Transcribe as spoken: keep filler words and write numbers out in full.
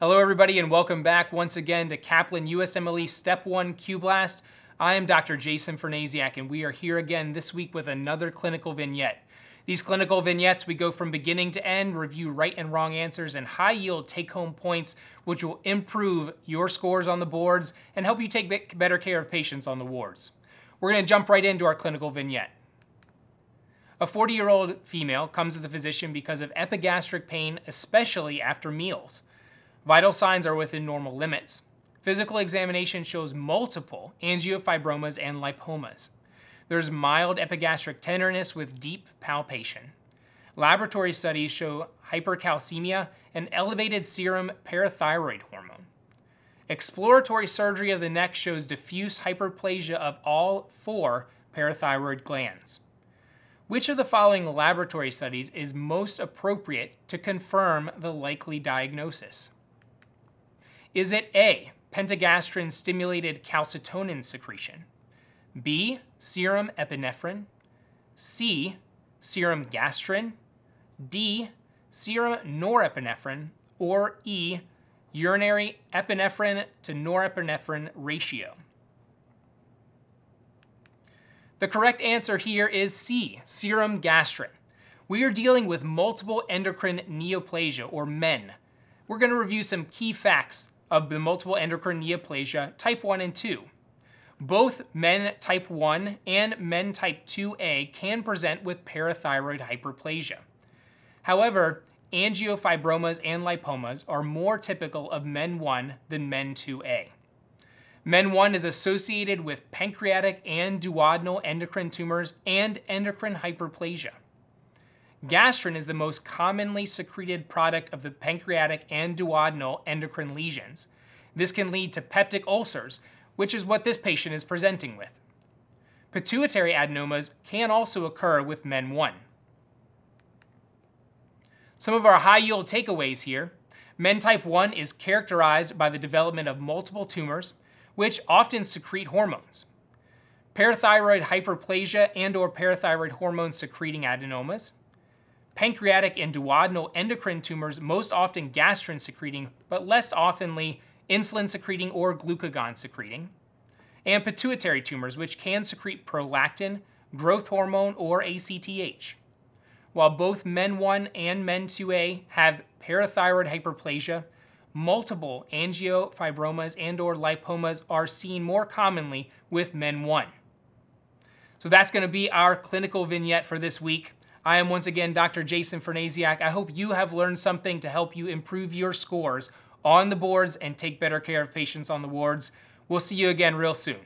Hello everybody and welcome back once again to Kaplan U S M L E Step one Q-Blast. I am Doctor Jason Fernaziak and we are here again this week with another clinical vignette. These clinical vignettes, we go from beginning to end, review right and wrong answers and high yield take home points, which will improve your scores on the boards and help you take better care of patients on the wards. We're going to jump right into our clinical vignette. A forty-year-old female comes to the physician because of epigastric pain, especially after meals. Vital signs are within normal limits. Physical examination shows multiple angiofibromas and lipomas. There's mild epigastric tenderness with deep palpation. Laboratory studies show hypercalcemia and elevated serum parathyroid hormone. Exploratory surgery of the neck shows diffuse hyperplasia of all four parathyroid glands. Which of the following laboratory studies is most appropriate to confirm the likely diagnosis? Is it A, pentagastrin-stimulated calcitonin secretion, B, serum epinephrine, C, serum gastrin, D, serum norepinephrine, or E, urinary epinephrine to norepinephrine ratio? The correct answer here is C, serum gastrin. We are dealing with multiple endocrine neoplasia, or MEN. We're going to review some key facts of the multiple endocrine neoplasia type one and two. Both MEN type one and MEN type two A can present with parathyroid hyperplasia. However, angiofibromas and lipomas are more typical of MEN one than MEN two A. MEN one is associated with pancreatic and duodenal endocrine tumors and endocrine hyperplasia. Gastrin is the most commonly secreted product of the pancreatic and duodenal endocrine lesions. This can lead to peptic ulcers, which is what this patient is presenting with. Pituitary adenomas can also occur with MEN one. Some of our high-yield takeaways here. MEN type one is characterized by the development of multiple tumors, which often secrete hormones. Parathyroid hyperplasia and or parathyroid hormone secreting adenomas. Pancreatic and duodenal endocrine tumors, most often gastrin secreting, but less oftenly insulin secreting or glucagon secreting, and pituitary tumors, which can secrete prolactin, growth hormone, or A C T H. While both MEN one and MEN two A have parathyroid hyperplasia, multiple angiofibromas and or lipomas are seen more commonly with MEN one. So that's going to be our clinical vignette for this week. I am once again Doctor Jason Fernaziak. I hope you have learned something to help you improve your scores on the boards and take better care of patients on the wards. We'll see you again real soon.